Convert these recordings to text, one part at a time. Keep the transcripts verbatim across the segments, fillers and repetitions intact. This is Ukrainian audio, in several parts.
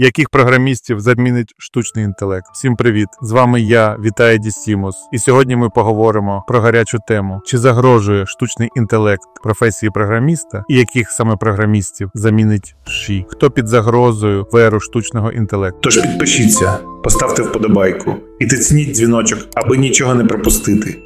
Яких програмістів замінить штучний інтелект? Всім привіт! З вами я, Віталій Дісюк. І сьогодні ми поговоримо про гарячу тему. Чи загрожує штучний інтелект професії програміста? І яких саме програмістів замінить ШІ? Хто під загрозою в еру штучного інтелекту? Тож підпишіться, поставте вподобайку і тисніть дзвіночок, аби нічого не пропустити.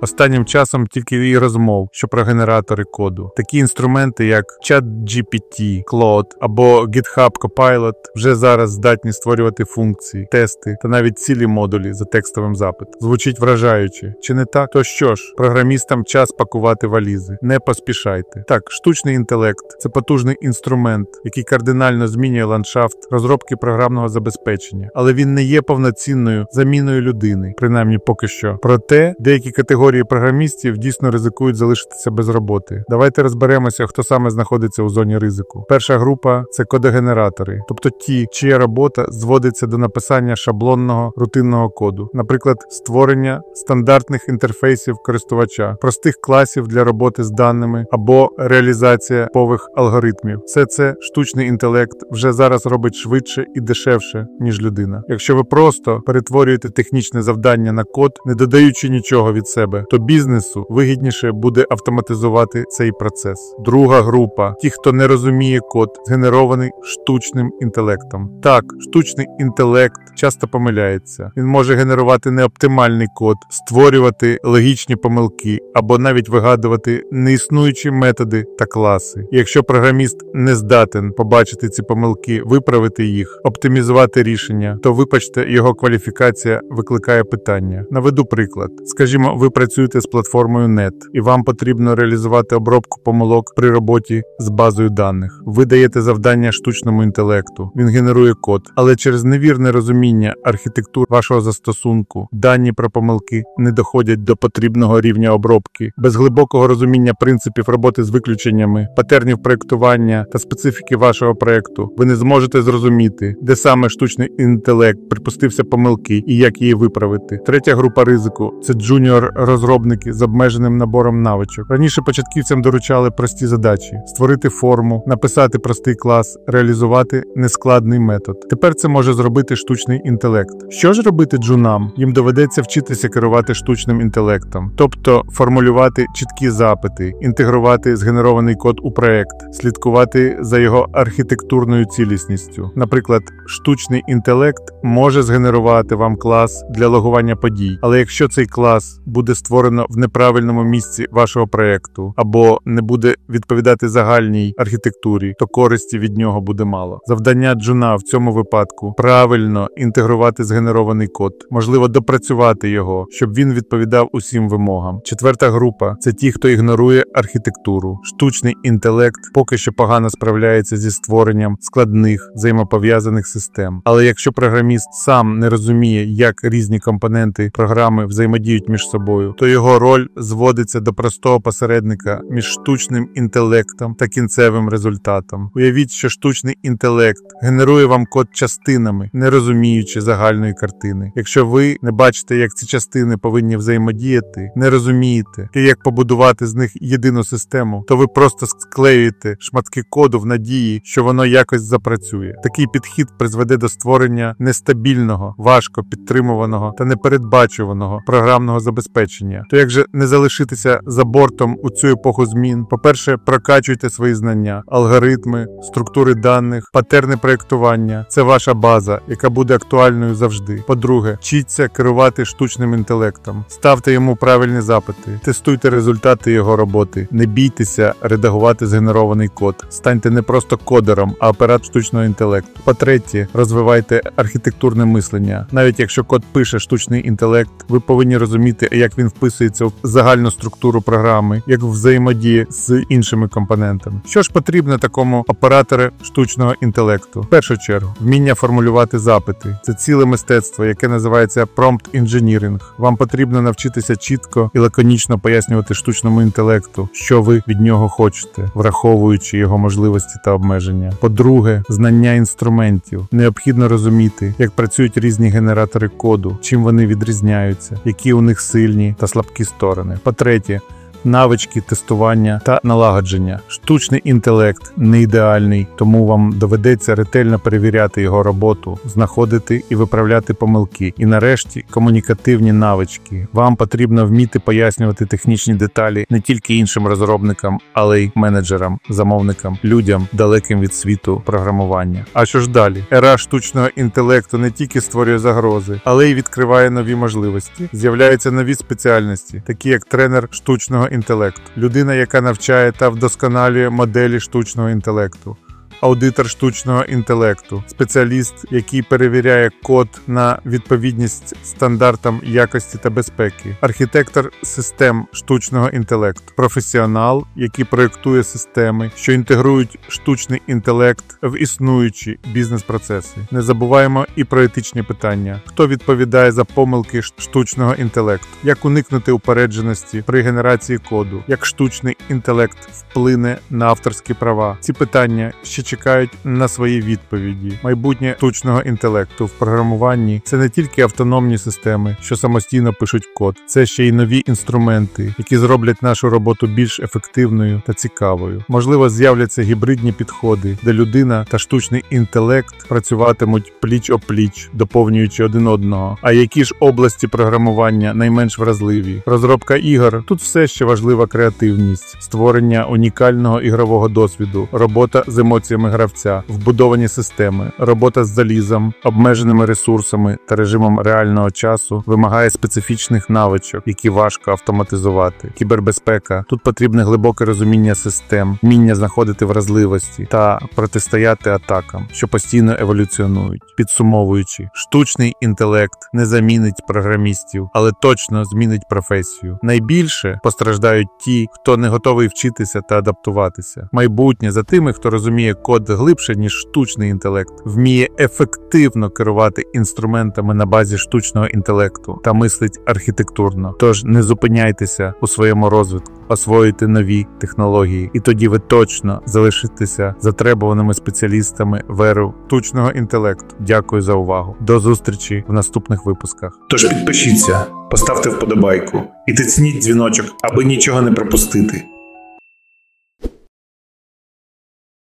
Останнім часом тільки і розмов, що про генератори коду. Такі інструменти, як ChatGPT, Claude або GitHub Copilot вже зараз здатні створювати функції, тести та навіть цілі модулі за текстовим запитом. Звучить вражаюче, чи не так? То що ж, програмістам час пакувати валізи. Не поспішайте. Так, штучний інтелект – це потужний інструмент, який кардинально змінює ландшафт розробки програмного забезпечення. Але він не є повноцінною заміною людини, принаймні поки що. Проте, деякі категорії програмістів дійсно ризикують залишитися без роботи. Давайте розберемося, хто саме знаходиться у зоні ризику. Перша група – це кодогенератори, тобто ті, чия робота зводиться до написання шаблонного, рутинного коду. Наприклад, створення стандартних інтерфейсів користувача, простих класів для роботи з даними або реалізація типових алгоритмів. Все це штучний інтелект вже зараз робить швидше і дешевше, ніж людина. Якщо ви просто перетворюєте технічне завдання на код, не додаючи нічого від себе, то бізнесу вигідніше буде автоматизувати цей процес. Друга група – ті, хто не розуміє код, згенерований штучним інтелектом. Так, штучний інтелект часто помиляється. Він може генерувати неоптимальний код, створювати логічні помилки або навіть вигадувати неіснуючі методи та класи. І якщо програміст не здатен побачити ці помилки, виправити їх, оптимізувати рішення, то, вибачте, його кваліфікація викликає питання. Наведу приклад. Скажімо, ви працюєте з платформою .дот нет, і вам потрібно реалізувати обробку помилок при роботі з базою даних. Ви даєте завдання штучному інтелекту, він генерує код, але через невірне розуміння архітектури вашого застосунку дані про помилки не доходять до потрібного рівня обробки. Без глибокого розуміння принципів роботи з виключеннями, патернів проєктування та специфіки вашого проєкту ви не зможете зрозуміти, де саме штучний інтелект припустився помилки і як її виправити. Третя група ризику – це джуніор розробники з обмеженим набором навичок. Раніше початківцям доручали прості задачі – створити форму, написати простий клас, реалізувати нескладний метод. Тепер це може зробити штучний інтелект. Що ж робити джунам? Їм доведеться вчитися керувати штучним інтелектом. Тобто формулювати чіткі запити, інтегрувати згенерований код у проект, слідкувати за його архітектурною цілісністю. Наприклад, штучний інтелект може згенерувати вам клас для логування подій, але якщо цей клас буде буде створено в неправильному місці вашого проєкту, або не буде відповідати загальній архітектурі, то користі від нього буде мало. Завдання джуна в цьому випадку – правильно інтегрувати згенерований код, можливо, допрацювати його, щоб він відповідав усім вимогам. Четверта група – це ті, хто ігнорує архітектуру. Штучний інтелект поки що погано справляється зі створенням складних, взаємопов'язаних систем. Але якщо програміст сам не розуміє, як різні компоненти програми взаємодіють між собою, то його роль зводиться до простого посередника між штучним інтелектом та кінцевим результатом. Уявіть, що штучний інтелект генерує вам код частинами, не розуміючи загальної картини. Якщо ви не бачите, як ці частини повинні взаємодіяти, не розумієте, як побудувати з них єдину систему, то ви просто склеюєте шматки коду в надії, що воно якось запрацює. Такий підхід призведе до створення нестабільного, важко підтримуваного та непередбачуваного програмного забезпечення. То як же не залишитися за бортом у цю епоху змін? По-перше, прокачуйте свої знання, алгоритми, структури даних, патерни проєктування. Це ваша база, яка буде актуальною завжди. По-друге, вчіться керувати штучним інтелектом. Ставте йому правильні запити, тестуйте результати його роботи. Не бійтеся редагувати згенерований код. Станьте не просто кодером, а оператором штучного інтелекту. По-третє, розвивайте архітектурне мислення. Навіть якщо код пише штучний інтелект, ви повинні розуміти, як як він вписується в загальну структуру програми, як взаємодіє з іншими компонентами. Що ж потрібно такому оператору штучного інтелекту? В першу чергу, вміння формулювати запити. Це ціле мистецтво, яке називається Prompt Engineering. Вам потрібно навчитися чітко і лаконічно пояснювати штучному інтелекту, що ви від нього хочете, враховуючи його можливості та обмеження. По-друге, знання інструментів. Необхідно розуміти, як працюють різні генератори коду, чим вони відрізняються, які у них сильні та слабкі сторони. По-третє, навички тестування та налагодження. Штучний інтелект не ідеальний, тому вам доведеться ретельно перевіряти його роботу, знаходити і виправляти помилки. І нарешті комунікативні навички. Вам потрібно вміти пояснювати технічні деталі не тільки іншим розробникам, але й менеджерам, замовникам, людям, далеким від світу програмування. А що ж далі? Ера штучного інтелекту не тільки створює загрози, але й відкриває нові можливості. З'являються нові спеціальності, такі як тренер штучного інтелекту, людина, яка навчає та вдосконалює моделі штучного інтелекту, аудитор штучного інтелекту, спеціаліст, який перевіряє код на відповідність стандартам якості та безпеки, архітектор систем штучного інтелекту, професіонал, який проєктує системи, що інтегрують штучний інтелект в існуючі бізнес-процеси. Не забуваємо і про етичні питання. Хто відповідає за помилки штучного інтелекту? Як уникнути упередженості при генерації коду? Як штучний інтелект вплине на авторські права? Ці питання ще чекають на свої відповіді. Майбутнє штучного інтелекту в програмуванні – це не тільки автономні системи, що самостійно пишуть код, це ще й нові інструменти, які зроблять нашу роботу більш ефективною та цікавою. Можливо, з'являться гібридні підходи, де людина та штучний інтелект працюватимуть пліч-опліч, доповнюючи один одного. А які ж області програмування найменш вразливі? Розробка ігор – тут все ще важлива креативність, створення унікального ігрового досвіду, робота з емоціями, Емоціями гравця, вбудовані системи, робота з залізом, обмеженими ресурсами та режимом реального часу вимагає специфічних навичок, які важко автоматизувати. Кібербезпека. Тут потрібне глибоке розуміння систем, вміння знаходити вразливості та протистояти атакам, що постійно еволюціонують. Підсумовуючи, штучний інтелект не замінить програмістів, але точно змінить професію. Найбільше постраждають ті, хто не готовий вчитися та адаптуватися. Майбутнє за тими, хто розуміє код глибше, ніж штучний інтелект, вміє ефективно керувати інструментами на базі штучного інтелекту та мислить архітектурно. Тож не зупиняйтеся у своєму розвитку, освоюйте нові технології, і тоді ви точно залишитеся затребуваними спеціалістами в еру штучного інтелекту. Дякую за увагу. До зустрічі в наступних випусках. Тож підпишіться, поставте вподобайку і тисніть дзвіночок, аби нічого не пропустити.